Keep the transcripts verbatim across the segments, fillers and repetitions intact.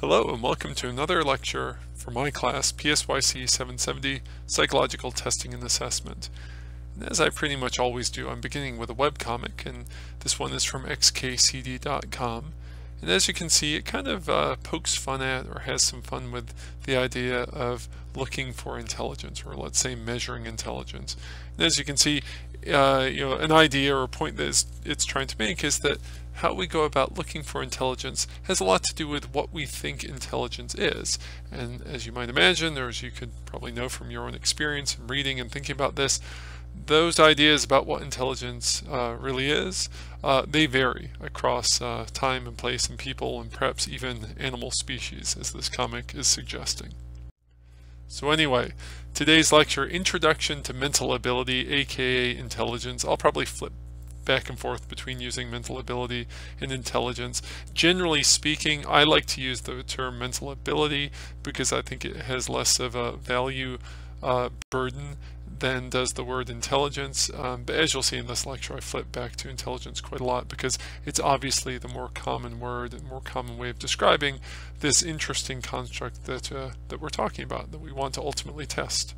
Hello and welcome to another lecture for my class P S Y C seven seventy Psychological Testing and Assessment. And as I pretty much always do, I'm beginning with a webcomic, and this one is from x k c d dot com. And as you can see, it kind of uh, pokes fun at or has some fun with the idea of looking for intelligence, or let's say measuring intelligence. And as you can see, uh, you know, an idea or a point that it's, it's trying to make is that how we go about looking for intelligence has a lot to do with what we think intelligence is. And as you might imagine, or as you could probably know from your own experience and reading and thinking about this, those ideas about what intelligence uh, really is, uh, they vary across uh, time and place and people and perhaps even animal species, as this comic is suggesting. So anyway, today's lecture, Introduction to Mental Ability, aka Intelligence. I'll probably flip back and forth between using mental ability and intelligence. Generally speaking, I like to use the term mental ability because I think it has less of a value uh, burden than does the word intelligence. Um, but as you'll see in this lecture, I flip back to intelligence quite a lot because it's obviously the more common word and more common way of describing this interesting construct that, uh, that we're talking about, that we want to ultimately test.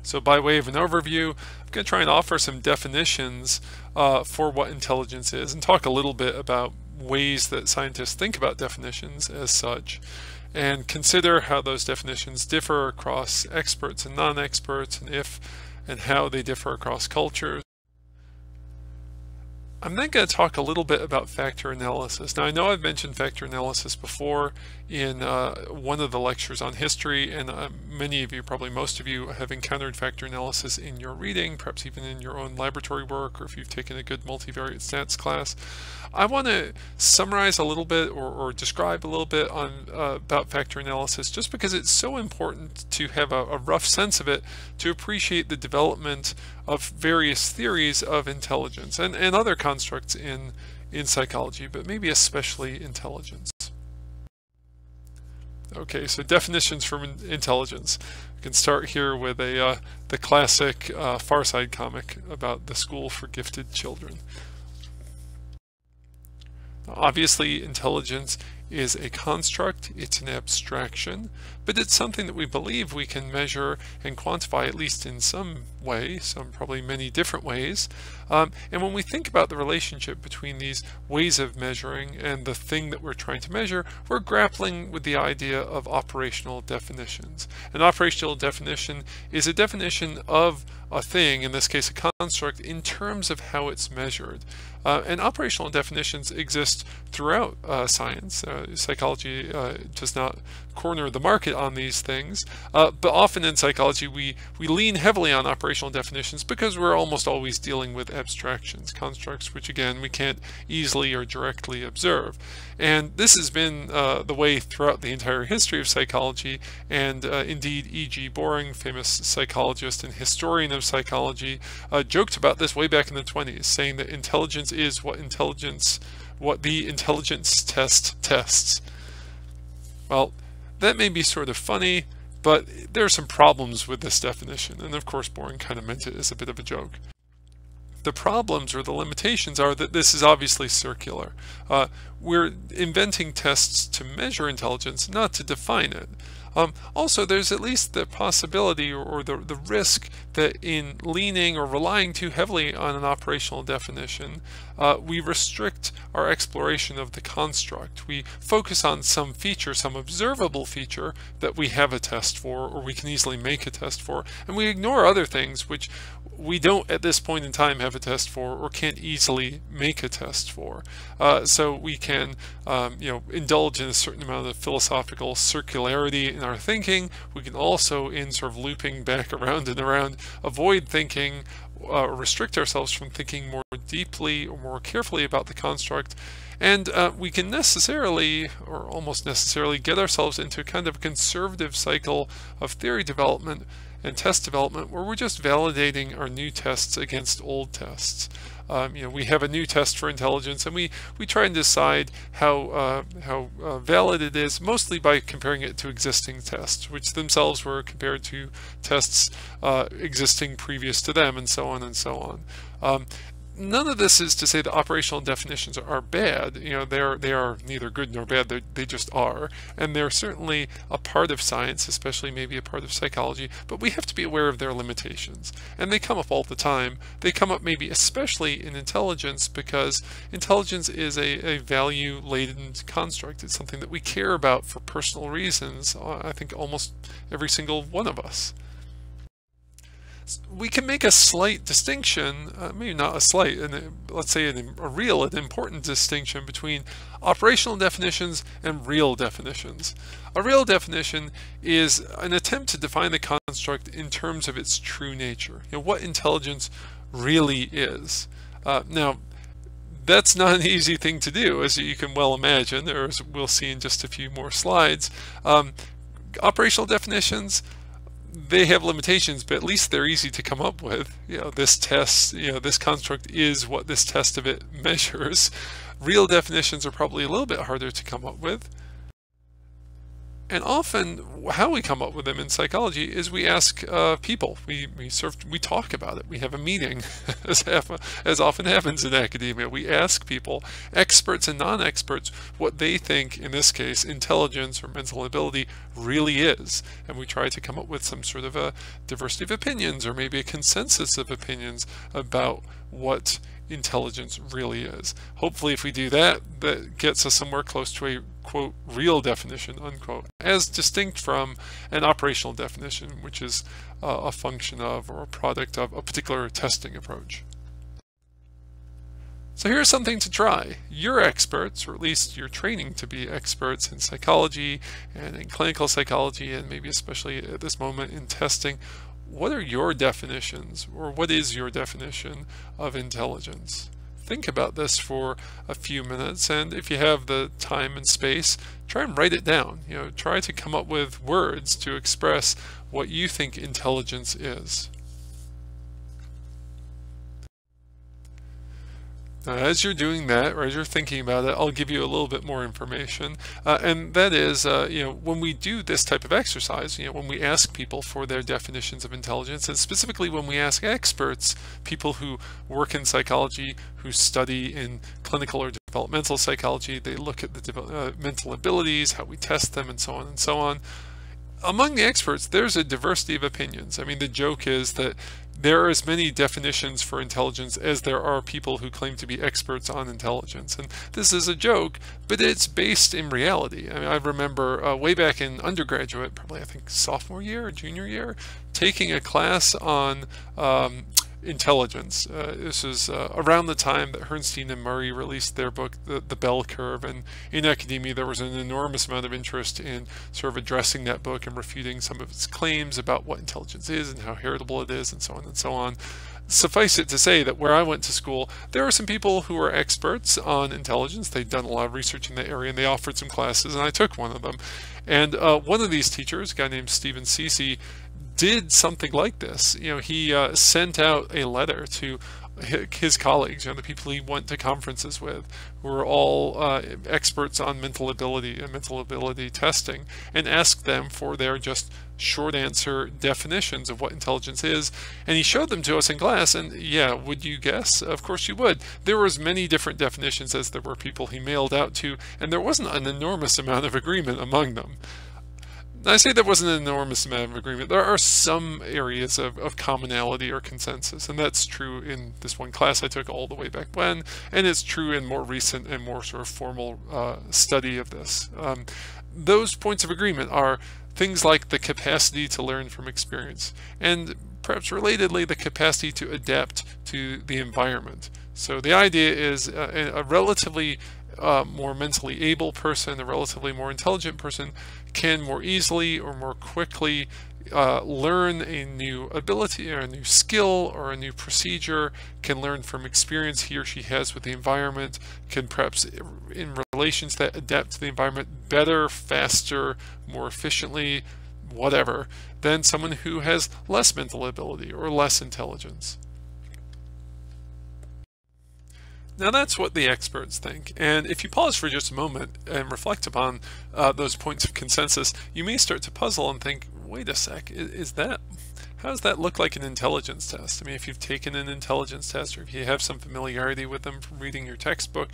So by way of an overview, I'm going to try and offer some definitions uh, for what intelligence is and talk a little bit about ways that scientists think about definitions as such, and consider how those definitions differ across experts and non-experts, and if and how they differ across cultures. I'm then going to talk a little bit about factor analysis. Now, I know I've mentioned factor analysis before in uh, one of the lectures on history, and uh, many of you, probably most of you, have encountered factor analysis in your reading, perhaps even in your own laboratory work, or if you've taken a good multivariate stats class. I want to summarize a little bit or, or describe a little bit on uh, about factor analysis, just because it's so important to have a, a rough sense of it to appreciate the development of various theories of intelligence and, and other constructs in, in psychology, but maybe especially intelligence. Okay, so definitions for intelligence. We can start here with a uh, the classic uh, Far Side comic about the school for gifted children. Now, obviously, intelligence is a construct, it's an abstraction, but it's something that we believe we can measure and quantify, at least in some way, some probably many different ways. Um, and when we think about the relationship between these ways of measuring and the thing that we're trying to measure, we're grappling with the idea of operational definitions. An operational definition is a definition of a thing, in this case a construct, in terms of how it's measured. Uh, and operational definitions exist throughout uh, science. Uh, psychology uh, does not corner the market on these things, uh, but often in psychology we, we lean heavily on operational definitions because we're almost always dealing with abstractions, constructs which again we can't easily or directly observe. And this has been uh, the way throughout the entire history of psychology, and uh, indeed E. G. Boring, famous psychologist and historian of psychology, uh, joked about this way back in the twenties, saying that intelligence is what intelligence what the intelligence test tests. Well, that may be sort of funny, but there are some problems with this definition, and of course Boring kind of meant it as a bit of a joke. The problems or the limitations are that this is obviously circular. Uh, we're inventing tests to measure intelligence, not to define it. Um, also, there's at least the possibility or, or the, the risk that in leaning or relying too heavily on an operational definition, uh, we restrict our exploration of the construct. We focus on some feature, some observable feature that we have a test for, or we can easily make a test for, and we ignore other things which we don't at this point in time have a test for or can't easily make a test for. Uh, so we can um, you know, indulge in a certain amount of philosophical circularity in our thinking. We can also, in sort of looping back around and around, avoid thinking uh, or restrict ourselves from thinking more deeply or more carefully about the construct. And uh, we can necessarily, or almost necessarily, get ourselves into kind of a conservative cycle of theory development and test development where we're just validating our new tests against old tests. Um, you know, we have a new test for intelligence, and we, we try and decide how, uh, how uh, valid it is, mostly by comparing it to existing tests, which themselves were compared to tests uh, existing previous to them, and so on and so on. Um, none of this is to say the operational definitions are bad. You know, they are, they are neither good nor bad. They, they just are. And they're certainly a part of science, especially maybe a part of psychology, but we have to be aware of their limitations. And they come up all the time. They come up maybe especially in intelligence, because intelligence is a, a value-laden construct. It's something that we care about for personal reasons, I think almost every single one of us. We can make a slight distinction, uh, maybe not a slight, and let's say an, a real and important distinction between operational definitions and real definitions. A real definition is an attempt to define the construct in terms of its true nature, you know, what intelligence really is. Uh, now, that's not an easy thing to do, as you can well imagine, or as we'll see in just a few more slides. Um, operational definitions, they have limitations, but at least they're easy to come up with. You know, this test, you know, this construct is what this test of it measures. Real definitions are probably a little bit harder to come up with. And often, how we come up with them in psychology is we ask uh, people. We we, serve, we talk about it. We have a meeting, as, half, as often happens in academia. We ask people, experts and non-experts, what they think, in this case, intelligence or mental ability really is. And we try to come up with some sort of a diversity of opinions or maybe a consensus of opinions about what intelligence really is. Hopefully, if we do that, that gets us somewhere close to a quote, real definition, unquote, as distinct from an operational definition, which is uh, a function of or a product of a particular testing approach. So here's something to try. You're experts, or at least you're training to be experts in psychology and in clinical psychology, and maybe especially at this moment in testing. What are your definitions, or what is your definition of intelligence? Think about this for a few minutes, and if you have the time and space, try and write it down. You know, try to come up with words to express what you think intelligence is. Now, as you're doing that, or as you're thinking about it, I'll give you a little bit more information, uh, and that is, uh, you know, when we do this type of exercise, you know, when we ask people for their definitions of intelligence, and specifically when we ask experts, people who work in psychology, who study in clinical or developmental psychology, they look at the uh, mental abilities, how we test them, and so on and so on. Among the experts, there's a diversity of opinions. I mean, the joke is that there are as many definitions for intelligence as there are people who claim to be experts on intelligence. And this is a joke, but it's based in reality. I mean, I remember uh, way back in undergraduate, probably I think sophomore year or junior year, taking a class on um, intelligence. Uh, this is uh, around the time that Herrnstein and Murray released their book, The, the Bell Curve, and in academia there was an enormous amount of interest in sort of addressing that book and refuting some of its claims about what intelligence is and how heritable it is and so on and so on. Suffice it to say that where I went to school, there were some people who were experts on intelligence. They'd done a lot of research in the area, and they offered some classes, and I took one of them. And uh, one of these teachers, a guy named Stephen Ceci, did something like this. You know, he uh, sent out a letter to his colleagues, you know, the people he went to conferences with, who were all uh, experts on mental ability and mental ability testing, and asked them for their just short answer definitions of what intelligence is. And he showed them to us in class, and yeah, would you guess? Of course you would. There were as many different definitions as there were people he mailed out to, and there wasn't an enormous amount of agreement among them. I say there wasn't an enormous amount of agreement. There are some areas of, of commonality or consensus, and that's true in this one class I took all the way back when, and it's true in more recent and more sort of formal uh, study of this. Um, those points of agreement are things like the capacity to learn from experience, and perhaps relatedly, the capacity to adapt to the environment. So the idea is a, a relatively Uh, more mentally able person, a relatively more intelligent person, can more easily or more quickly uh, learn a new ability or a new skill or a new procedure, can learn from experience he or she has with the environment, can perhaps in relations that adapt to the environment better, faster, more efficiently, whatever, than someone who has less mental ability or less intelligence. Now that's what the experts think, and if you pause for just a moment and reflect upon uh, those points of consensus, you may start to puzzle and think, wait a sec, is, is that How does that look like an intelligence test? I mean, if you've taken an intelligence test or if you have some familiarity with them from reading your textbook,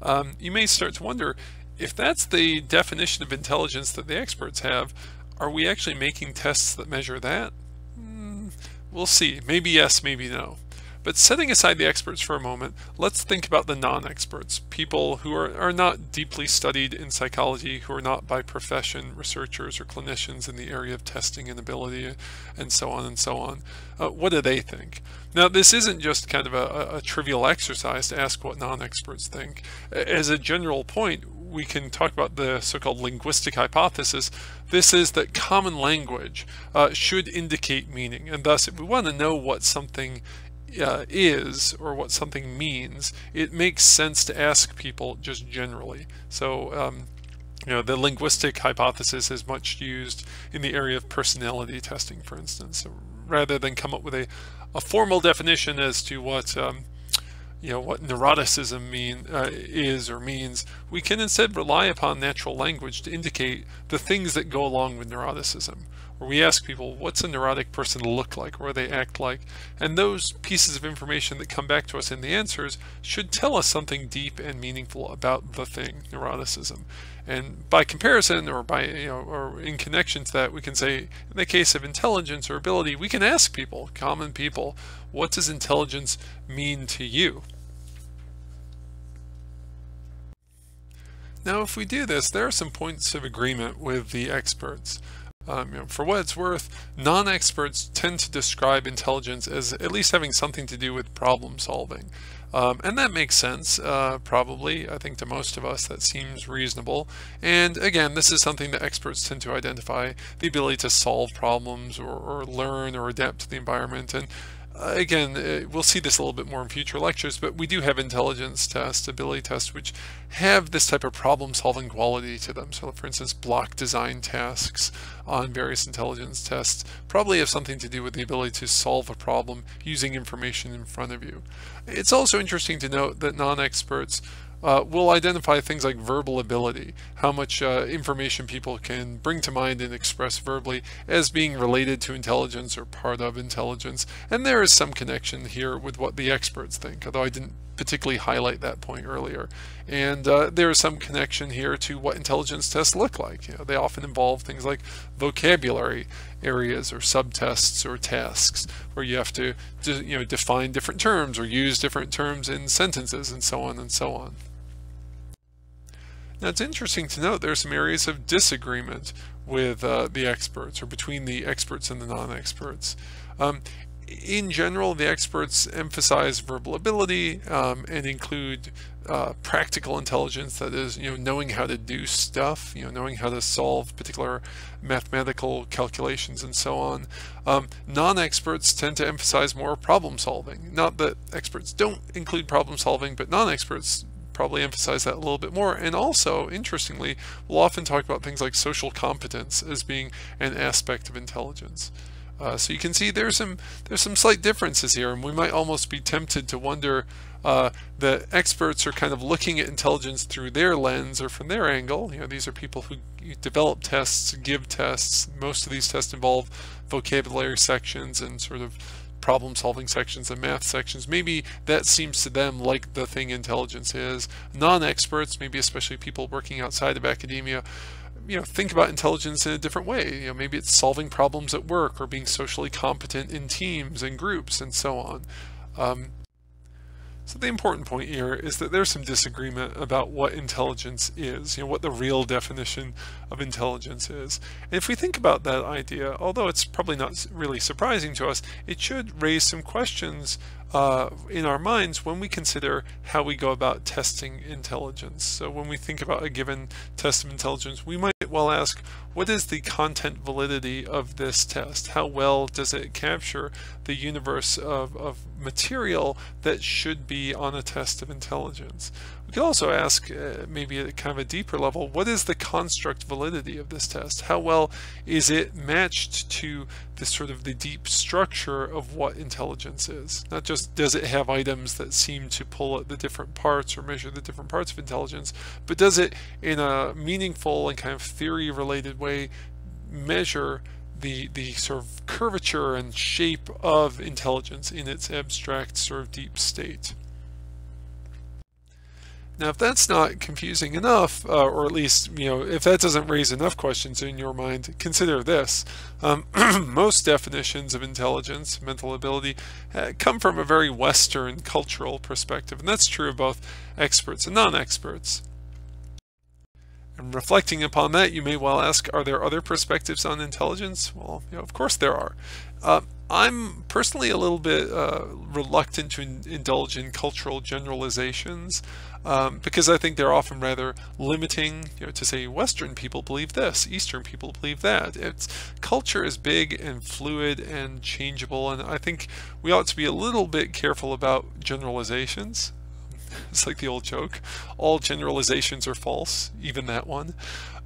um, you may start to wonder, if that's the definition of intelligence that the experts have, are we actually making tests that measure that? Mm, we'll see. Maybe yes, maybe no. But setting aside the experts for a moment, let's think about the non-experts, people who are, are not deeply studied in psychology, who are not by profession researchers or clinicians in the area of testing and ability, and so on and so on. Uh, what do they think? Now, this isn't just kind of a, a trivial exercise to ask what non-experts think. As a general point, we can talk about the so-called linguistic hypothesis. This is that common language uh, should indicate meaning, and thus if we want to know what something Uh, is or what something means, it makes sense to ask people just generally. So um, you know, the linguistic hypothesis is much used in the area of personality testing, for instance. So rather than come up with a, a formal definition as to what um, you know, what neuroticism mean uh, is or means, we can instead rely upon natural language to indicate the things that go along with neuroticism. Where we ask people, what's a neurotic person look like, or they act like? And those pieces of information that come back to us in the answers should tell us something deep and meaningful about the thing, neuroticism. And by comparison, or by you know, or in connection to that, we can say, in the case of intelligence or ability, we can ask people, common people, what does intelligence mean to you? Now, if we do this, there are some points of agreement with the experts. Um, you know, for what it's worth, non-experts tend to describe intelligence as at least having something to do with problem solving. Um, and that makes sense, uh, probably. I think to most of us that seems reasonable. And again, this is something that experts tend to identify, the ability to solve problems or, or learn or adapt to the environment. And again, we'll see this a little bit more in future lectures, but we do have intelligence tests, ability tests, which have this type of problem-solving quality to them. So for instance, block design tasks on various intelligence tests probably have something to do with the ability to solve a problem using information in front of you. It's also interesting to note that non-experts Uh, we'll identify things like verbal ability, how much uh, information people can bring to mind and express verbally, as being related to intelligence or part of intelligence. And there is some connection here with what the experts think, although I didn't particularly highlight that point earlier. And uh, there is some connection here to what intelligence tests look like. You know, they often involve things like vocabulary areas or subtests or tasks, where you have to you know, define different terms or use different terms in sentences and so on and so on. Now, it's interesting to note there are some areas of disagreement with uh, the experts, or between the experts and the non-experts. Um, in general, the experts emphasize verbal ability um, and include uh, practical intelligence, that is, you know, knowing how to do stuff, you know, knowing how to solve particular mathematical calculations and so on. Um, non-experts tend to emphasize more problem solving. Not that experts don't include problem solving, but non-experts probably emphasize that a little bit more. And also, interestingly, we'll often talk about things like social competence as being an aspect of intelligence. Uh, so you can see there's some there's some slight differences here, and we might almost be tempted to wonder uh, that experts are kind of looking at intelligence through their lens or from their angle. You know, these are people who develop tests, give tests. Most of these tests involve vocabulary sections and sort of problem-solving sections and math sections. Maybe that seems to them like the thing intelligence is. Non-experts, maybe especially people working outside of academia, you know, think about intelligence in a different way. You know, maybe it's solving problems at work or being socially competent in teams and groups and so on. Um, so the important point here is that there's some disagreement about what intelligence is, you know, what the real definition of intelligence is. And if we think about that idea, although it's probably not really surprising to us, it should raise some questions uh, in our minds when we consider how we go about testing intelligence. So when we think about a given test of intelligence, we might well ask, what is the content validity of this test? How well does it capture the universe of, of material that should be on a test of intelligence? We could also ask, uh, maybe at kind of a deeper level, what is the construct validity of this test? How well is it matched to the sort of the deep structure of what intelligence is? Not just does it have items that seem to pull at the different parts or measure the different parts of intelligence, but does it in a meaningful and kind of theory-related way measure the the sort of curvature and shape of intelligence in its abstract sort of deep state. Now, if that's not confusing enough, uh, or at least, you know, if that doesn't raise enough questions in your mind, consider this. Um, most definitions of intelligence, mental ability, uh, come from a very Western cultural perspective, and that's true of both experts and non-experts. And reflecting upon that, you may well ask, are there other perspectives on intelligence? Well, you know, of course there are. Uh, I'm personally a little bit uh, reluctant to in indulge in cultural generalizations um, because I think they're often rather limiting, you know, to say Western people believe this, Eastern people believe that. It's, culture is big and fluid and changeable, and I think we ought to be a little bit careful about generalizations. It's like the old joke, all generalizations are false, even that one.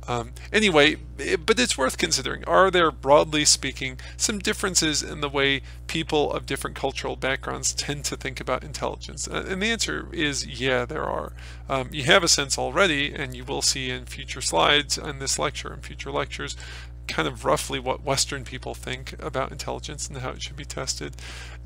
Um, anyway, it, but it's worth considering. Are there, broadly speaking, some differences in the way people of different cultural backgrounds tend to think about intelligence? And the answer is, yeah, there are. Um, you have a sense already, and you will see in future slides and this lecture and future lectures, kind of roughly what Western people think about intelligence and how it should be tested.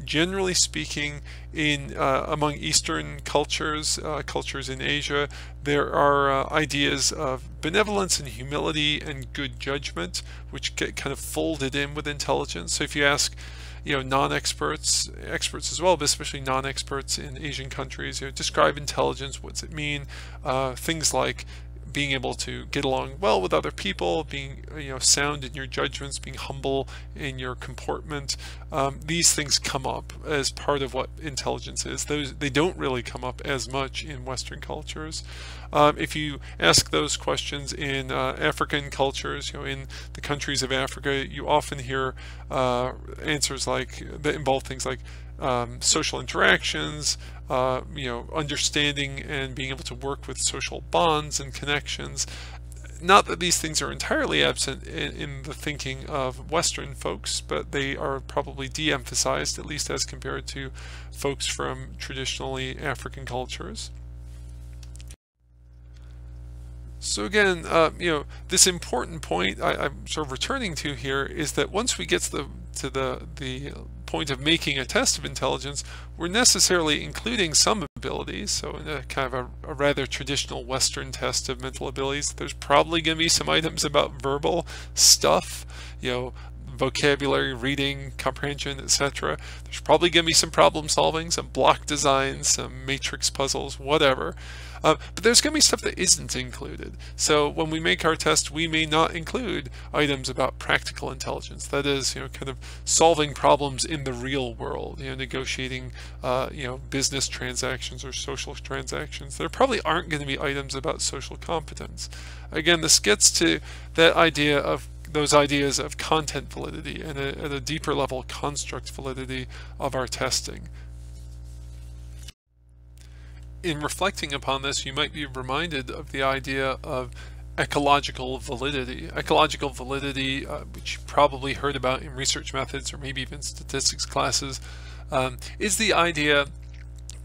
Generally speaking, in uh, among Eastern cultures, uh, cultures in Asia, there are uh, ideas of benevolence and humility and good judgment, which get kind of folded in with intelligence. So if you ask, you know, non-experts, experts as well, but especially non-experts in Asian countries, you know, describe intelligence, what's it mean, uh, things like being able to get along well with other people, being, you know, sound in your judgments, being humble in your comportment. Um, these things come up as part of what intelligence is. Those, they don't really come up as much in Western cultures. Um, if you ask those questions in uh, African cultures, you know, in the countries of Africa, you often hear uh, answers like that involve things like Um, social interactions, uh, you know, understanding and being able to work with social bonds and connections. Not that these things are entirely absent in, in the thinking of Western folks, but they are probably de-emphasized, at least as compared to folks from traditionally African cultures. So again, uh, you know, this important point I, I'm sort of returning to here is that once we get to the, to the, the point of making a test of intelligence, we're necessarily including some abilities. So in a kind of a, a rather traditional Western test of mental abilities, there's probably going to be some items about verbal stuff, you know, vocabulary, reading, comprehension, et cetera. There's probably going to be some problem solving, some block designs, some matrix puzzles, whatever. Uh, but there's going to be stuff that isn't included. So when we make our test, we may not include items about practical intelligence. That is, you know, kind of solving problems in the real world, you know, negotiating, uh, you know, business transactions or social transactions. There probably aren't going to be items about social competence. Again, this gets to that idea of those ideas of content validity and a, at a deeper level, construct validity of our testing. In reflecting upon this, you might be reminded of the idea of ecological validity. Ecological validity, uh, which you probably heard about in research methods or maybe even statistics classes, um, is the idea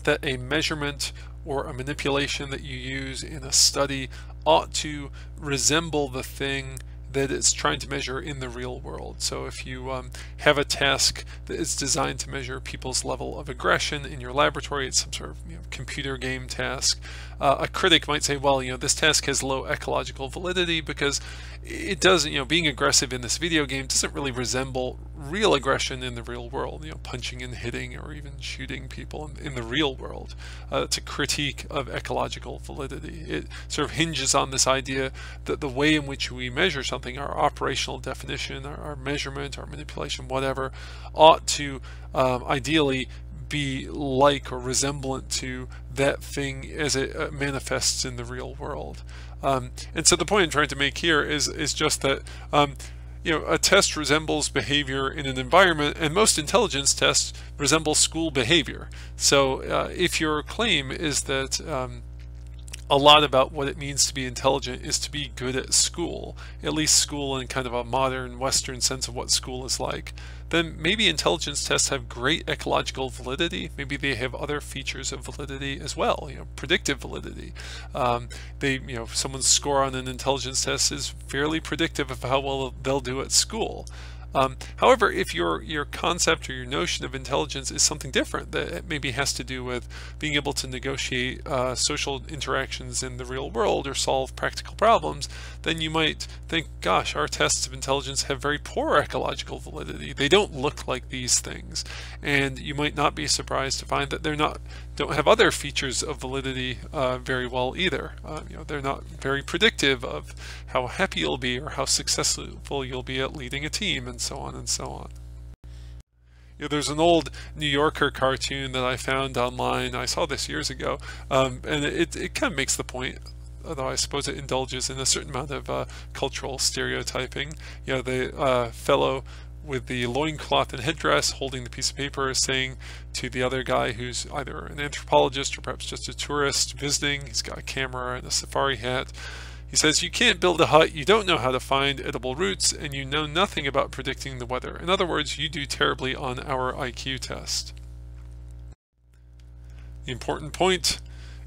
that a measurement or a manipulation that you use in a study ought to resemble the thing that it's trying to measure in the real world. So if you um, have a task that is designed to measure people's level of aggression in your laboratory, it's some sort of, you know, computer game task, uh, a critic might say, well, you know, this task has low ecological validity because it doesn't, you know, being aggressive in this video game doesn't really resemble real aggression in the real world, you know, punching and hitting or even shooting people in, in the real world. Uh, it's a critique of ecological validity. It sort of hinges on this idea that the way in which we measure something, our operational definition, our, our measurement, our manipulation, whatever, ought to um, ideally be like or resemblant to that thing as it uh, manifests in the real world. Um, and so the point I'm trying to make here is, is just that um, you know, a test resembles behavior in an environment, and most intelligence tests resemble school behavior. So uh, if your claim is that um, a lot about what it means to be intelligent is to be good at school, at least school in kind of a modern Western sense of what school is like, then maybe intelligence tests have great ecological validity. Maybe they have other features of validity as well, you know, predictive validity. Um, they, you know, someone's score on an intelligence test is fairly predictive of how well they'll do at school. Um, however, if your your concept or your notion of intelligence is something different, that it maybe has to do with being able to negotiate uh, social interactions in the real world or solve practical problems, then you might think, gosh, our tests of intelligence have very poor ecological validity. They don't look like these things. And you might not be surprised to find that they're not, don't have other features of validity uh, very well either. Uh, you know, they're not very predictive of how happy you'll be or how successful you'll be at leading a team, and so on and so on. You know, there's an old New Yorker cartoon that I found online. I saw this years ago, um, and it, it kind of makes the point, although I suppose it indulges in a certain amount of uh, cultural stereotyping. You know, the uh, fellow with the loincloth and headdress holding the piece of paper saying to the other guy who's either an anthropologist or perhaps just a tourist visiting, he's got a camera and a safari hat, he says, "You can't build a hut, you don't know how to find edible roots, and you know nothing about predicting the weather. In other words, you do terribly on our I Q test." The important point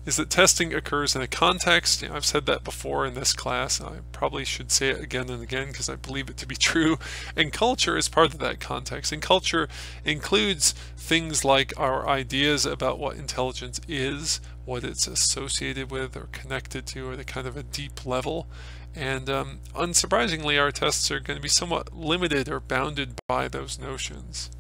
is that testing occurs in a context. You know, I've said that before in this class, and I probably should say it again and again because I believe it to be true, and culture is part of that context, and culture includes things like our ideas about what intelligence is, what it's associated with or connected to at a kind of a deep level, and um, unsurprisingly our tests are going to be somewhat limited or bounded by those notions.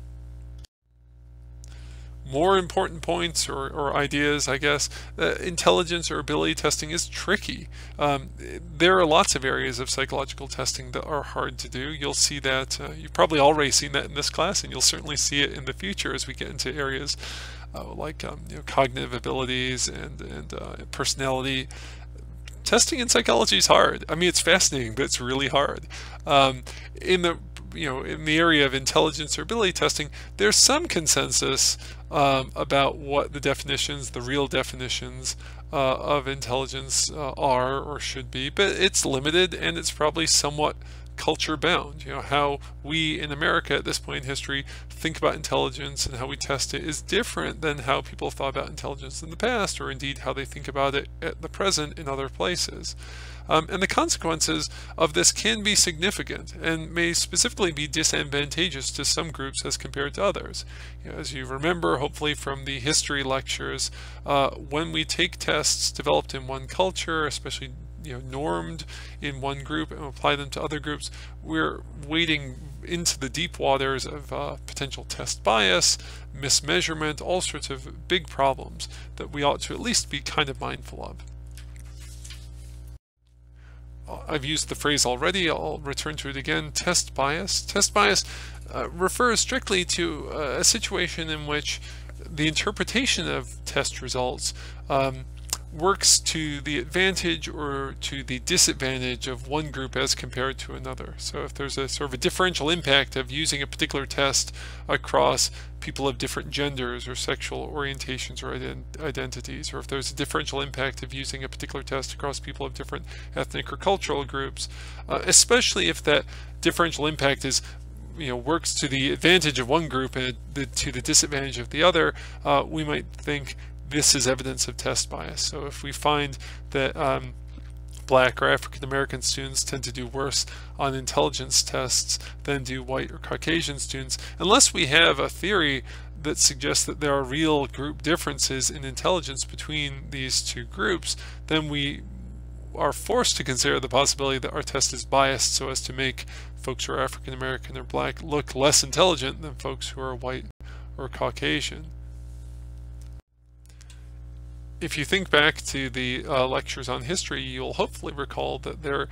More important points or, or ideas, I guess, uh, intelligence or ability testing is tricky. Um, there are lots of areas of psychological testing that are hard to do. You'll see that, uh, you've probably already seen that in this class, and you'll certainly see it in the future as we get into areas uh, like um, you know, cognitive abilities and, and uh, personality. Testing in psychology is hard. I mean, it's fascinating, but it's really hard. Um, in the you know, in the area of intelligence or ability testing, there's some consensus um, about what the definitions, the real definitions uh, of intelligence uh, are or should be, but it's limited and it's probably somewhat culture bound. You know, how we in America at this point in history think about intelligence and how we test it is different than how people thought about intelligence in the past, or indeed how they think about it at the present in other places. Um, and the consequences of this can be significant and may specifically be disadvantageous to some groups as compared to others. You know, as you remember, hopefully from the history lectures, uh, when we take tests developed in one culture, especially you know, normed in one group, and apply them to other groups, we're wading into the deep waters of uh, potential test bias, mismeasurement, all sorts of big problems that we ought to at least be kind of mindful of. I've used the phrase already, I'll return to it again, test bias. Test bias uh, refers strictly to uh, a situation in which the interpretation of test results um, works to the advantage or to the disadvantage of one group as compared to another. So if there's a sort of a differential impact of using a particular test across people of different genders or sexual orientations or ident identities, or if there's a differential impact of using a particular test across people of different ethnic or cultural groups, uh, especially if that differential impact is you know, works to the advantage of one group and the, to the disadvantage of the other, uh, we might think this is evidence of test bias. So if we find that um, Black or African American students tend to do worse on intelligence tests than do white or Caucasian students, unless we have a theory that suggests that there are real group differences in intelligence between these two groups, then we are forced to consider the possibility that our test is biased so as to make folks who are African American or Black look less intelligent than folks who are white or Caucasian. If you think back to the uh, lectures on history, you'll hopefully recall that there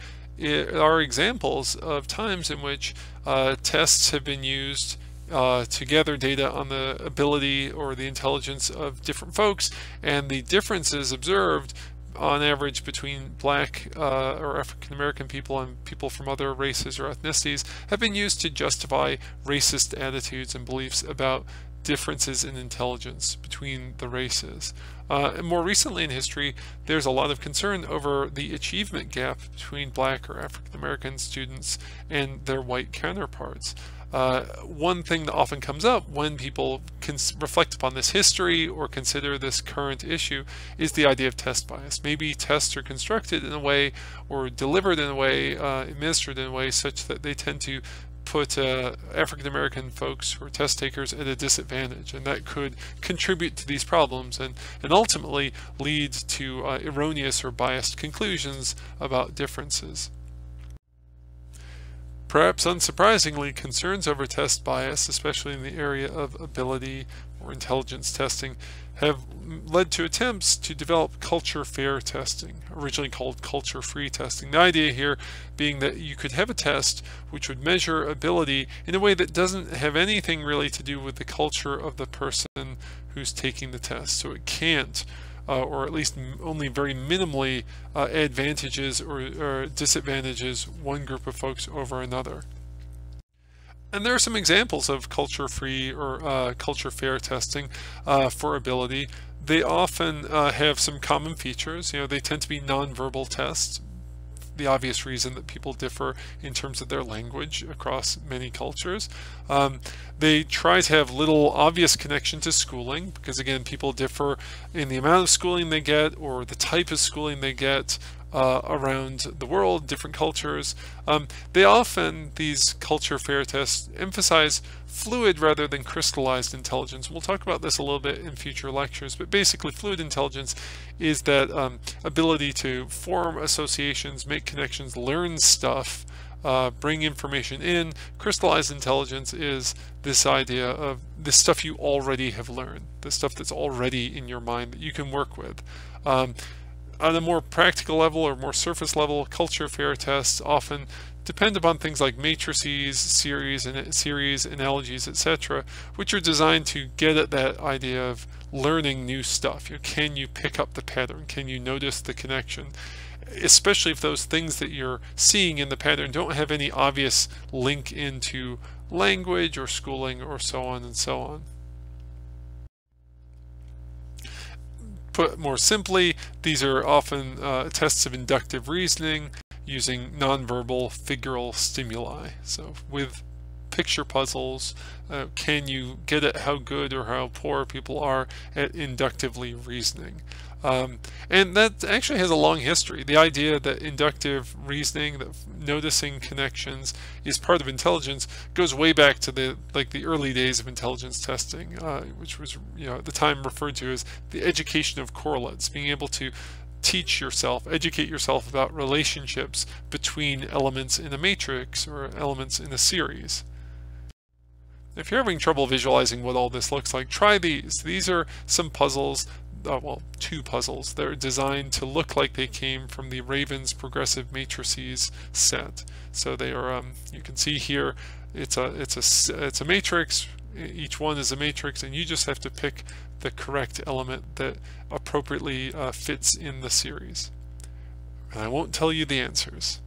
are examples of times in which uh, tests have been used uh, to gather data on the ability or the intelligence of different folks, and the differences observed on average between Black uh, or African American people and people from other races or ethnicities have been used to justify racist attitudes and beliefs about differences in intelligence between the races. Uh, and more recently in history, there's a lot of concern over the achievement gap between Black or African American students and their white counterparts. Uh, one thing that often comes up when people can reflect upon this history or consider this current issue is the idea of test bias. Maybe tests are constructed in a way or delivered in a way, uh, administered in a way such that they tend to put uh, African American folks or test takers at a disadvantage, and that could contribute to these problems and, and ultimately lead to uh, erroneous or biased conclusions about differences. Perhaps unsurprisingly, concerns over test bias, especially in the area of ability or intelligence testing, have led to attempts to develop culture-fair testing, originally called culture-free testing. The idea here being that you could have a test which would measure ability in a way that doesn't have anything really to do with the culture of the person who's taking the test. So it can't, uh, or at least only very minimally, uh, advantages or, or disadvantages one group of folks over another. And there are some examples of culture-free or uh, culture-fair testing uh, for ability. They often uh, have some common features. You know, they tend to be nonverbal tests, the obvious reason that people differ in terms of their language across many cultures. Um, they try to have little obvious connection to schooling because, again, people differ in the amount of schooling they get or the type of schooling they get. Uh, around the world, different cultures. Um, they often, these culture fair tests, emphasize fluid rather than crystallized intelligence. We'll talk about this a little bit in future lectures, but basically fluid intelligence is that um, ability to form associations, make connections, learn stuff, uh, bring information in. Crystallized intelligence is this idea of the stuff you already have learned, the stuff that's already in your mind that you can work with. Um, On a more practical level or more surface level, culture fair tests often depend upon things like matrices, series, and series analogies, et cetera, which are designed to get at that idea of learning new stuff. You know, can you pick up the pattern? Can you notice the connection? Especially if those things that you're seeing in the pattern don't have any obvious link into language or schooling or so on and so on. Put more simply, these are often uh, tests of inductive reasoning using nonverbal figural stimuli. So with picture puzzles, uh, can you get at how good or how poor people are at inductively reasoning? Um, and that actually has a long history. The idea that inductive reasoning, that noticing connections is part of intelligence, goes way back to the like the early days of intelligence testing, uh, which was, you know, at the time referred to as the education of correlates, being able to teach yourself, educate yourself about relationships between elements in a matrix or elements in a series. If you're having trouble visualizing what all this looks like, try these. These are some puzzles. Uh, well, two puzzles. They're designed to look like they came from the Raven's Progressive Matrices set. So they are, um, you can see here, it's a, it's, a, it's a matrix, each one is a matrix, and you just have to pick the correct element that appropriately uh, fits in the series. And I won't tell you the answers.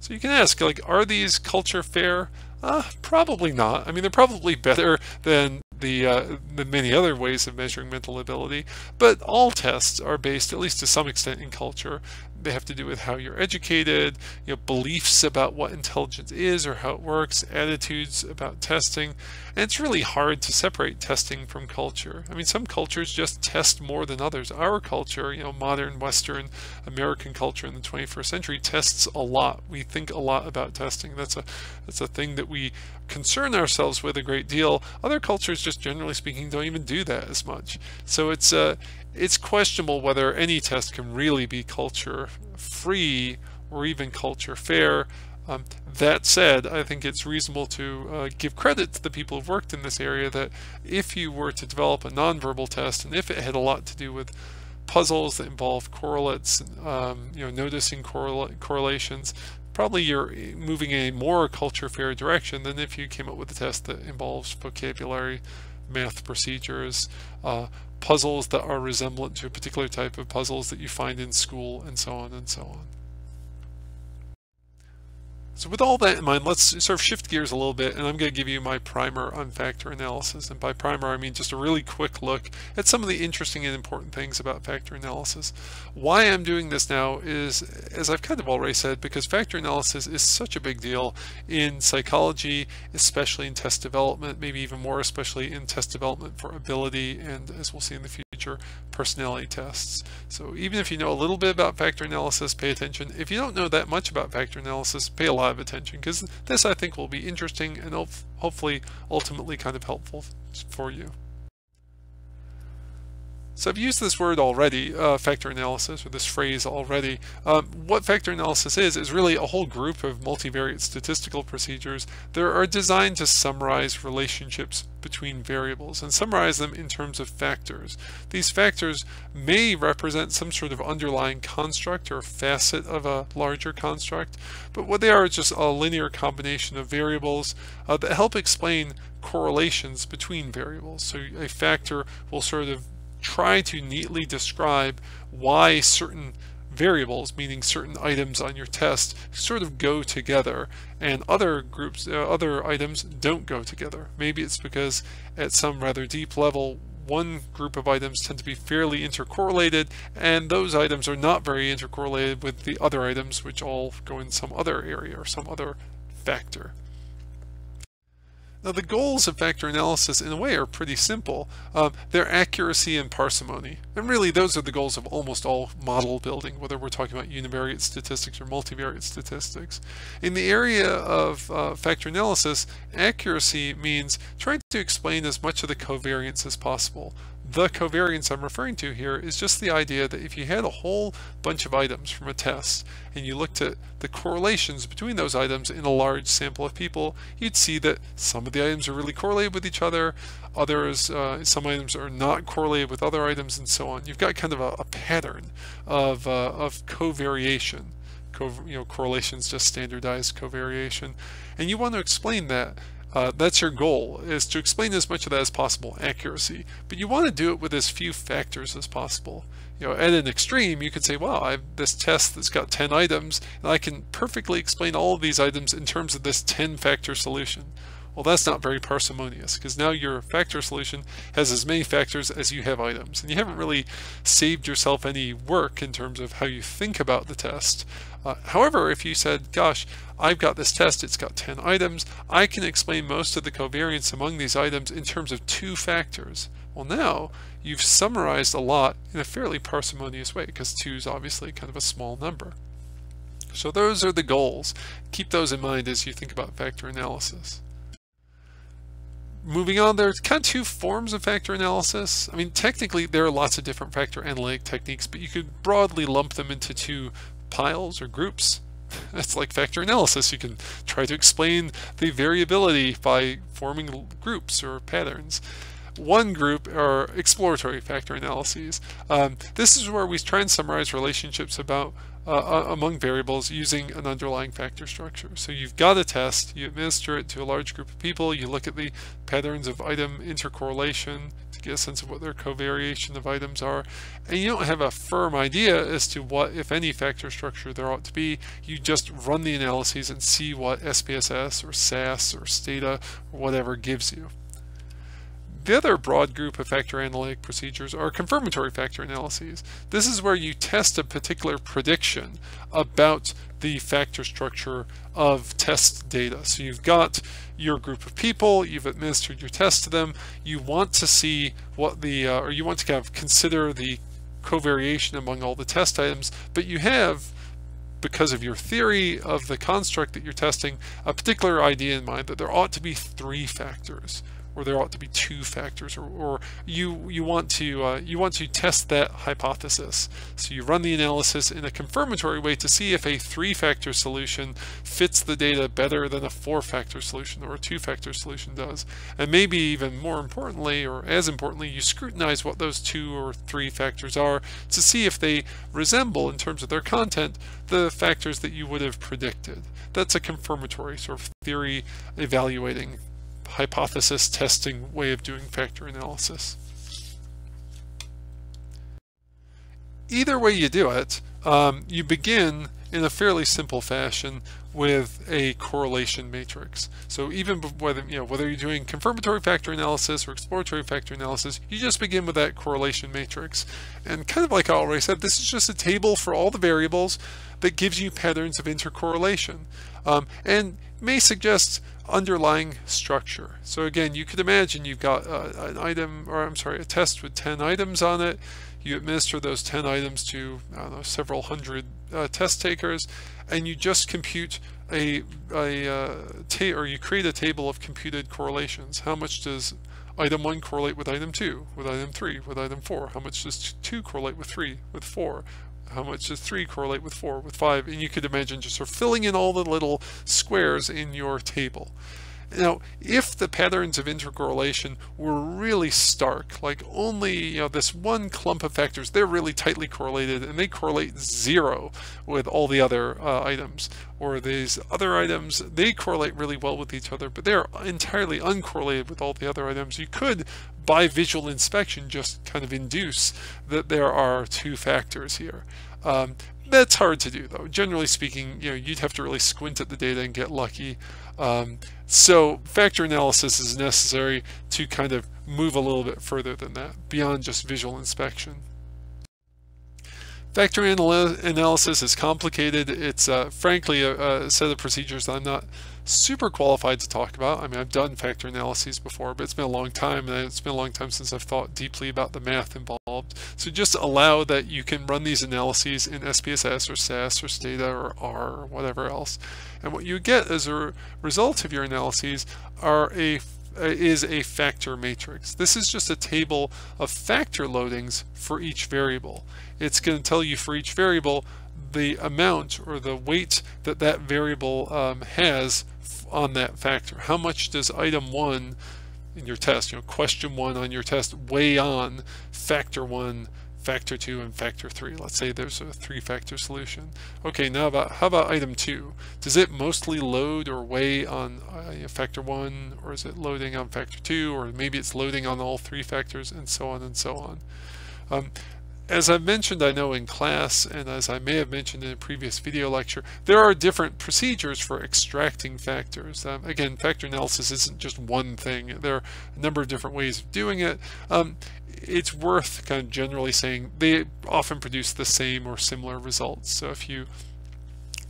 So you can ask, like, are these culture fair? Uh, probably not. I mean, they're probably better than The, uh, the many other ways of measuring mental ability, but all tests are based, at least to some extent, in culture. They have to do with how you're educated, you know, beliefs about what intelligence is or how it works, attitudes about testing, and it's really hard to separate testing from culture. I mean, some cultures just test more than others. Our culture, you know, modern Western American culture in the twenty-first century tests a lot. We think a lot about testing. That's a, that's a thing that we concern ourselves with a great deal. Other cultures, just generally speaking, don't even do that as much. So it's uh, it's questionable whether any test can really be culture free or even culture fair. Um, that said, I think it's reasonable to uh, give credit to the people who've worked in this area that if you were to develop a nonverbal test, and if it had a lot to do with puzzles that involve correlates, um, you know, noticing correl correlations, probably you're moving in a more culture fair direction than if you came up with a test that involves vocabulary, math procedures, uh, puzzles that are resemblant to a particular type of puzzles that you find in school, and so on and so on. So with all that in mind, let's sort of shift gears a little bit, and I'm going to give you my primer on factor analysis. And by primer, I mean just a really quick look at some of the interesting and important things about factor analysis. Why I'm doing this now is, as I've kind of already said, because factor analysis is such a big deal in psychology, especially in test development, maybe even more especially in test development for ability, and as we'll see in the future, future personality tests. So even if you know a little bit about factor analysis, pay attention. If you don't know that much about factor analysis, pay a lot of attention, because this I think will be interesting and hopefully ultimately kind of helpful for you. So I've used this word already, uh, factor analysis, or this phrase already. Um, what factor analysis is, is really a whole group of multivariate statistical procedures that are designed to summarize relationships between variables and summarize them in terms of factors. These factors may represent some sort of underlying construct or facet of a larger construct, but what they are is just a linear combination of variables uh, that help explain correlations between variables. So a factor will sort of try to neatly describe why certain variables, meaning certain items on your test, sort of go together and other groups, uh, other items don't go together. Maybe it's because at some rather deep level, one group of items tend to be fairly intercorrelated and those items are not very intercorrelated with the other items, which all go in some other area or some other factor. Now, the goals of factor analysis, in a way, are pretty simple. Um, they're accuracy and parsimony. And really, those are the goals of almost all model building, whether we're talking about univariate statistics or multivariate statistics. In the area of uh, factor analysis, accuracy means trying to explain as much of the covariance as possible. The covariance I'm referring to here is just the idea that if you had a whole bunch of items from a test and you looked at the correlations between those items in a large sample of people, you'd see that some of the items are really correlated with each other, others, uh, some items are not correlated with other items, and so on. You've got kind of a, a pattern of, uh, of covariation. Co you know, correlation's just standardized covariation. And you want to explain that. Uh, that's your goal, is to explain as much of that as possible, accuracy. But you want to do it with as few factors as possible. You know, at an extreme, you could say, wow, I have this test that's got ten items, and I can perfectly explain all of these items in terms of this ten factor solution. Well, that's not very parsimonious, because now your factor solution has as many factors as you have items. And you haven't really saved yourself any work in terms of how you think about the test. Uh, however, if you said, gosh, I've got this test, it's got ten items, I can explain most of the covariance among these items in terms of two factors. Well, now you've summarized a lot in a fairly parsimonious way, because two is obviously kind of a small number. So those are the goals. Keep those in mind as you think about factor analysis. Moving on, there's kind of two forms of factor analysis. I mean, technically, there are lots of different factor analytic techniques, but you could broadly lump them into two piles or groups. That's like factor analysis. You can try to explain the variability by forming groups or patterns. One group are exploratory factor analyses. Um, this is where we try and summarize relationships about Uh, among variables using an underlying factor structure. So you've got a test, you administer it to a large group of people, you look at the patterns of item intercorrelation to get a sense of what their covariation of items are, and you don't have a firm idea as to what, if any, factor structure there ought to be. You just run the analyses and see what S P S S or S A S or Stata or whatever gives you. The other broad group of factor analytic procedures are confirmatory factor analyses. This is where you test a particular prediction about the factor structure of test data. So you've got your group of people, you've administered your test to them, you want to see what the, uh, or you want to kind of consider the covariation among all the test items, but you have, because of your theory of the construct that you're testing, a particular idea in mind that there ought to be three factors, or there ought to be two factors, or, or you you want to uh, you want to test that hypothesis. So you run the analysis in a confirmatory way to see if a three-factor solution fits the data better than a four-factor solution or a two-factor solution does. And maybe even more importantly, or as importantly, you scrutinize what those two or three factors are to see if they resemble, in terms of their content, the factors that you would have predicted. That's a confirmatory sort of theory evaluating, hypothesis testing way of doing factor analysis. Either way you do it, um, you begin in a fairly simple fashion with a correlation matrix. So even whether, you know, whether you're doing confirmatory factor analysis or exploratory factor analysis, you just begin with that correlation matrix. And kind of like I already said, this is just a table for all the variables that gives you patterns of intercorrelation, um, and may suggest underlying structure. So again, you could imagine you've got uh, an item, or I'm sorry, a test with ten items on it. You administer those ten items to, I don't know, several hundred uh, test takers, and you just compute a, a uh, ta or you create a table of computed correlations. How much does item one correlate with item two, with item three, with item four? How much does two correlate with three, with four? How much does three correlate with four, with five? And you could imagine just sort of filling in all the little squares in your table. Now, if the patterns of intercorrelation were really stark, like only, you know, this one clump of factors, they're really tightly correlated and they correlate zero with all the other uh, items, or these other items, they correlate really well with each other, but they're entirely uncorrelated with all the other items, you could, by visual inspection, just kind of induce that there are two factors here. Um, that's hard to do, though. Generally speaking, you know, you'd have to really squint at the data and get lucky. Um, so factor analysis is necessary to kind of move a little bit further than that, beyond just visual inspection. Factor anal- analysis is complicated. It's uh, frankly a, a set of procedures that I'm not super qualified to talk about. I mean, I've done factor analyses before, but it's been a long time, and it's been a long time since I've thought deeply about the math involved. So just allow that you can run these analyses in S P S S or S A S or Stata or R or whatever else. And what you get as a result of your analyses are a is a factor matrix. This is just a table of factor loadings for each variable. It's going to tell you for each variable the amount or the weight that that variable um, has on that factor. How much does item one in your test, you know, question one on your test, weigh on factor one, factor two, and factor three? Let's say there's a three-factor solution. Okay, now about how about item two? Does it mostly load or weigh on uh, factor one, or is it loading on factor two, or maybe it's loading on all three factors, and so on and so on. Um, as I mentioned, I know in class, and as I may have mentioned in a previous video lecture, there are different procedures for extracting factors. Um, again, factor analysis isn't just one thing. There are a number of different ways of doing it. Um, it's worth kind of generally saying they often produce the same or similar results. So if you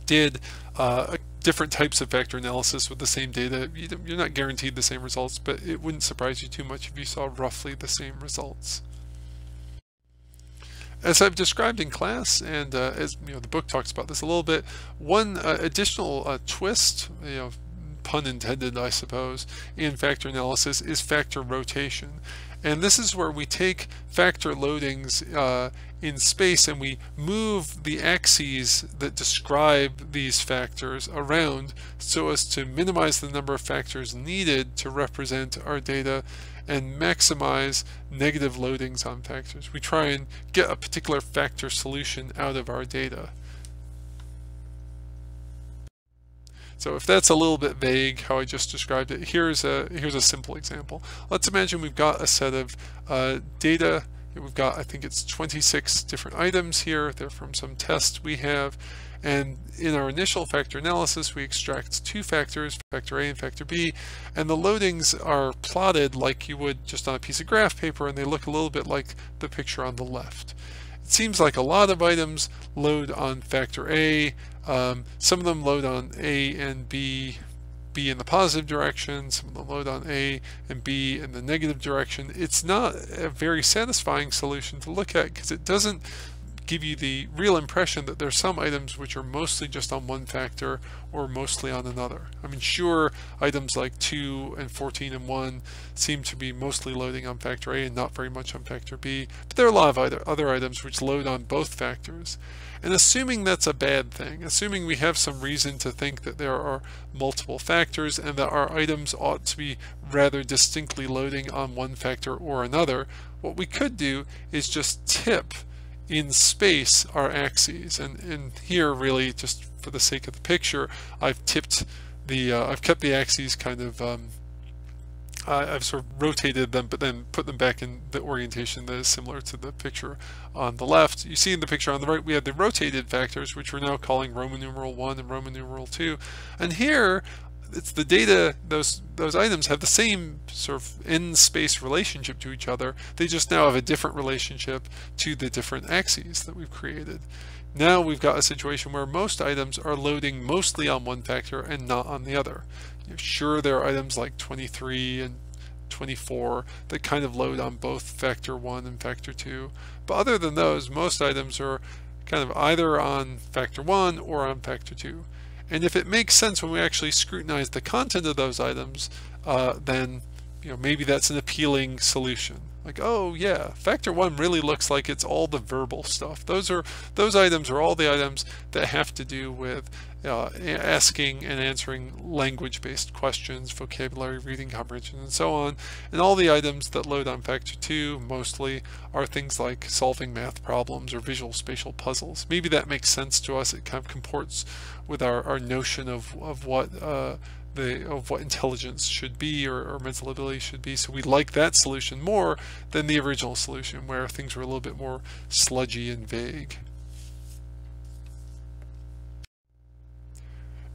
did uh, different types of factor analysis with the same data, you're not guaranteed the same results, but it wouldn't surprise you too much if you saw roughly the same results. As I've described in class, and uh, as you know, the book talks about this a little bit, one uh, additional uh, twist, you know, pun intended, I suppose, in factor analysis is factor rotation. And this is where we take factor loadings uh, in space and we move the axes that describe these factors around so as to minimize the number of factors needed to represent our data and maximize negative loadings on factors. We try and get a particular factor solution out of our data. So if that's a little bit vague, how I just described it, here's a, here's a simple example. Let's imagine we've got a set of uh, data. We've got, I think it's twenty-six different items here. They're from some test we have. And in our initial factor analysis, we extract two factors, factor A and factor B, and the loadings are plotted like you would just on a piece of graph paper, and they look a little bit like the picture on the left. It seems like a lot of items load on factor A. Um, some of them load on A and B, B in the positive direction, some of them load on A and B in the negative direction. It's not a very satisfying solution to look at because it doesn't give you the real impression that there's some items which are mostly just on one factor or mostly on another. I mean, sure, items like two and fourteen and one seem to be mostly loading on factor A and not very much on factor B, but there are a lot of other items which load on both factors. And assuming that's a bad thing, assuming we have some reason to think that there are multiple factors and that our items ought to be rather distinctly loading on one factor or another, what we could do is just tip in space our axes, and, and here really just for the sake of the picture I've tipped the uh, I've kept the axes kind of um, Uh, I've sort of rotated them, but then put them back in the orientation that is similar to the picture on the left. You see in the picture on the right, we had the rotated factors, which we're now calling Roman numeral one and Roman numeral two. And here, it's the data, those those items have the same sort of in-space relationship to each other. They just now have a different relationship to the different axes that we've created. Now we've got a situation where most items are loading mostly on one factor and not on the other. You know, sure, there are items like twenty-three and twenty-four that kind of load on both factor one and factor two. But other than those, most items are kind of either on factor one or on factor two. And if it makes sense when we actually scrutinize the content of those items, uh, then you know, maybe that's an appealing solution. Like, oh yeah, factor one really looks like it's all the verbal stuff. Those are those items are all the items that have to do with uh, asking and answering language-based questions, vocabulary, reading comprehension, and so on. And all the items that load on factor two mostly are things like solving math problems or visual spatial puzzles. Maybe that makes sense to us. It kind of comports with our, our notion of, of what uh, The, of what intelligence should be or, or mental ability should be. So we like that solution more than the original solution where things were a little bit more sludgy and vague.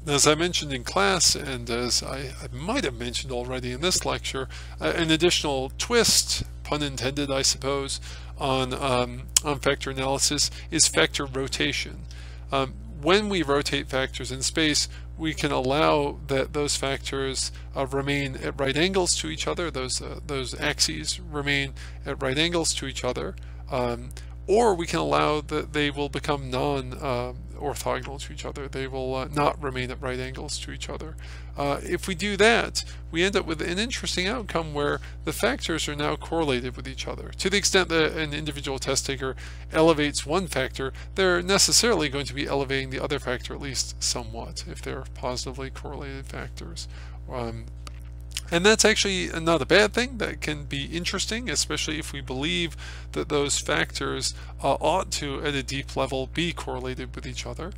Now, as I mentioned in class, and as I, I might have mentioned already in this lecture, uh, an additional twist, pun intended I suppose, on, um, on factor analysis is factor rotation. Um, when we rotate factors in space, we can allow that those factors uh, remain at right angles to each other, those, uh, those axes remain at right angles to each other, um, or we can allow that they will become non-orthogonal uh, to each other. They will uh, not remain at right angles to each other. Uh, if we do that, we end up with an interesting outcome where the factors are now correlated with each other. To the extent that an individual test taker elevates one factor, they're necessarily going to be elevating the other factor at least somewhat, if they're positively correlated factors. Um, And that's actually not a bad thing. That can be interesting, especially if we believe that those factors uh, ought to, at a deep level, be correlated with each other.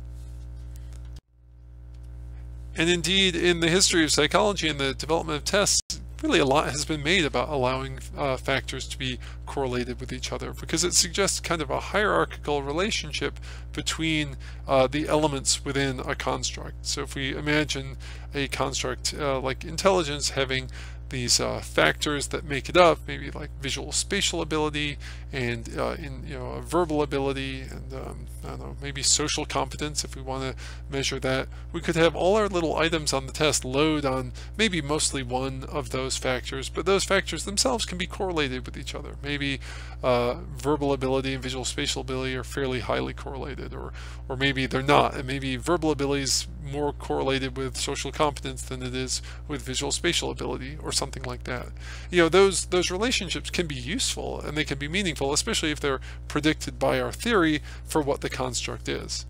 And indeed, in the history of psychology and the development of tests, really a lot has been made about allowing uh, factors to be correlated with each other, because it suggests kind of a hierarchical relationship between uh, the elements within a construct. So if we imagine a construct uh, like intelligence having these uh, factors that make it up, maybe like visual spatial ability and uh, in you know verbal ability and um, I don't know, maybe social competence if we want to measure that, we could have all our little items on the test load on maybe mostly one of those factors, but those factors themselves can be correlated with each other. Maybe uh, verbal ability and visual spatial ability are fairly highly correlated, or or maybe they're not, and maybe verbal ability is more correlated with social competence than it is with visual spatial ability, or something like that. You know, those those relationships can be useful and they can be meaningful, especially if they're predicted by our theory for what the construct is.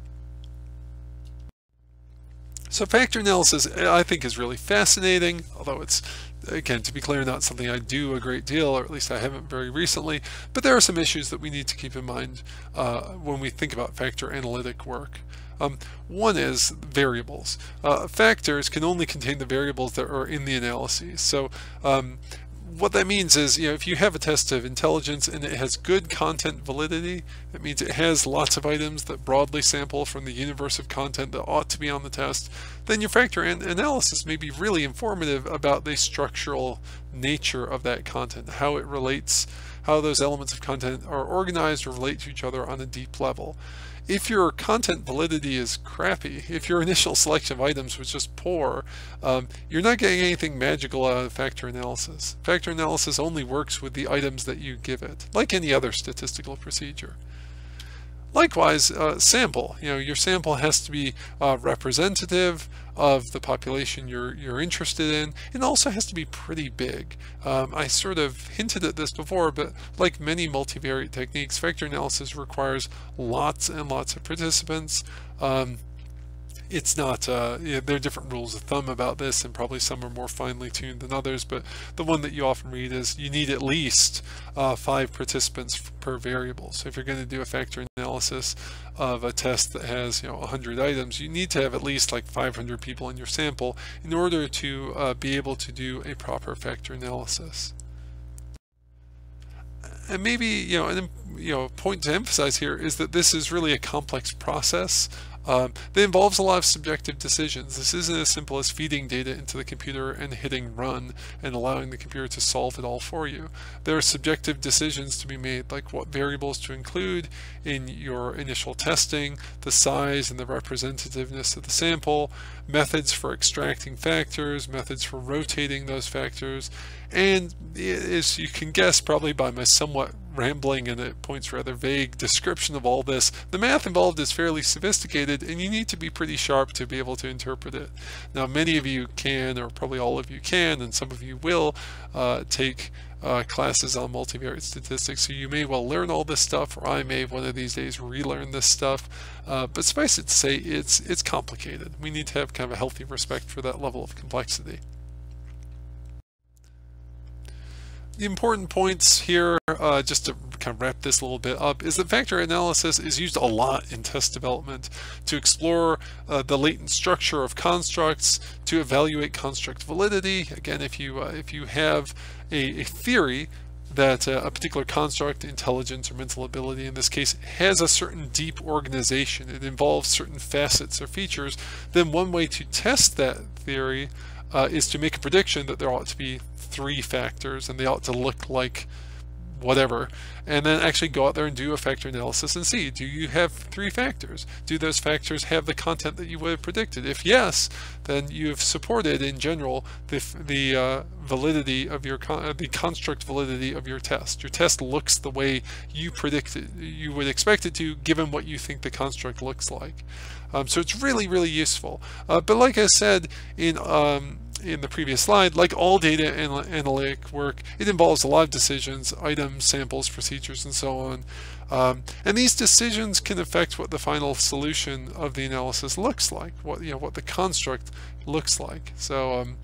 So factor analysis, I think, is really fascinating, although it's, again, to be clear, not something I do a great deal, or at least I haven't very recently, but there are some issues that we need to keep in mind uh, when we think about factor analytic work. Um, one is variables. Uh, factors can only contain the variables that are in the analyses. So um, what that means is, you know, if you have a test of intelligence and it has good content validity, that means it has lots of items that broadly sample from the universe of content that ought to be on the test, then your factor an analysis may be really informative about the structural nature of that content, how it relates, how those elements of content are organized or relate to each other on a deep level. If your content validity is crappy, if your initial selection of items was just poor, um, you're not getting anything magical out of factor analysis. Factor analysis only works with the items that you give it, like any other statistical procedure. Likewise, uh, sample. You know, your sample has to be uh, representative of the population you're, you're interested in, and also has to be pretty big. Um, I sort of hinted at this before, but like many multivariate techniques, factor analysis requires lots and lots of participants. Um, It's not, uh, you know, there are different rules of thumb about this, and probably some are more finely tuned than others, but the one that you often read is you need at least uh, five participants per variable. So if you're going to do a factor analysis, analysis of a test that has, you know, one hundred items, you need to have at least like five hundred people in your sample in order to uh, be able to do a proper factor analysis. And maybe, you know, an, you know, point to emphasize here is that this is really a complex process um, that involves a lot of subjective decisions. This isn't as simple as feeding data into the computer and hitting run and allowing the computer to solve it all for you. There are subjective decisions to be made, like what variables to include in your initial testing, the size and the representativeness of the sample, methods for extracting factors, methods for rotating those factors, and as you can guess probably by my somewhat rambling and at points rather vague description of all this, the math involved is fairly sophisticated and you need to be pretty sharp to be able to interpret it. Now many of you can, or probably all of you can, and some of you will uh, take uh, classes on multivariate statistics, so you may well learn all this stuff, or I may one of these days relearn this stuff, uh, but suffice it to say it's, it's complicated. We need to have kind of a healthy respect for that level of complexity. The important points here, uh, just to kind of wrap this a little bit up, is that factor analysis is used a lot in test development to explore uh, the latent structure of constructs, to evaluate construct validity. Again, if you, uh, if you have a, a theory that uh, a particular construct, intelligence or mental ability in this case, has a certain deep organization, it involves certain facets or features, then one way to test that theory uh, is to make a prediction that there ought to be three factors and they ought to look like whatever, and then actually go out there and do a factor analysis and see, do you have three factors? Do those factors have the content that you would have predicted? If yes, then you've supported in general the, the uh, validity of your, con the construct validity of your test. Your test looks the way you predicted, you would expect it to, given what you think the construct looks like. Um, so it's really, really useful. Uh, but like I said in um, in the previous slide, like all data anal analytic work, it involves a lot of decisions, items, samples, procedures, and so on. Um, and these decisions can affect what the final solution of the analysis looks like, what, you know, what the construct looks like. So, um,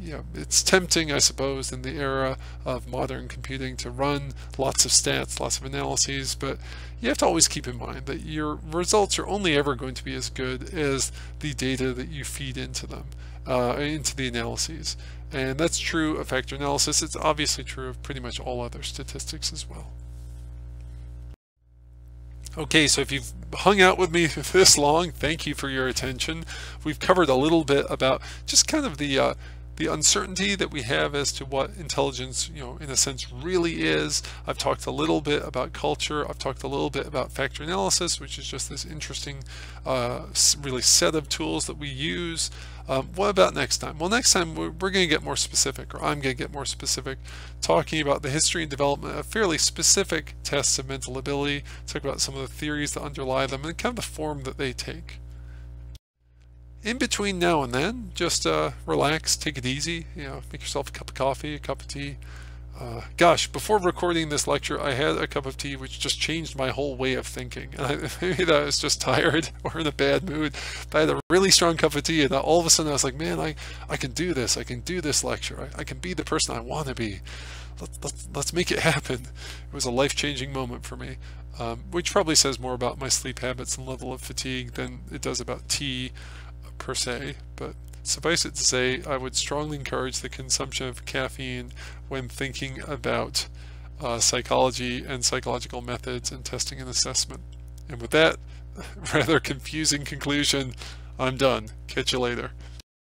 you know, it's tempting, I suppose, in the era of modern computing to run lots of stats, lots of analyses, but you have to always keep in mind that your results are only ever going to be as good as the data that you feed into them. Uh, into the analyses. And that's true of factor analysis. It's obviously true of pretty much all other statistics as well. Okay, so if you've hung out with me this long, thank you for your attention. We've covered a little bit about just kind of the uh, the uncertainty that we have as to what intelligence, you know, in a sense really is. I've talked a little bit about culture. I've talked a little bit about factor analysis, which is just this interesting uh, really set of tools that we use. Um, what about next time? Well, next time we're, we're going to get more specific, or I'm going to get more specific, talking about the history and development of fairly specific tests of mental ability, talk about some of the theories that underlie them, and kind of the form that they take. In between now and then, just uh, relax, take it easy, you know, make yourself a cup of coffee, a cup of tea. Uh, gosh, before recording this lecture, I had a cup of tea, which just changed my whole way of thinking. And I, maybe that I was just tired or in a bad mood, but I had a really strong cup of tea, and all of a sudden I was like, man, I, I can do this. I can do this lecture. I, I can be the person I want to be. Let's, let's, let's make it happen. It was a life-changing moment for me, um, which probably says more about my sleep habits and level of fatigue than it does about tea per se, but suffice it to say, I would strongly encourage the consumption of caffeine when thinking about uh, psychology and psychological methods and testing and assessment. And with that rather confusing conclusion, I'm done. Catch you later.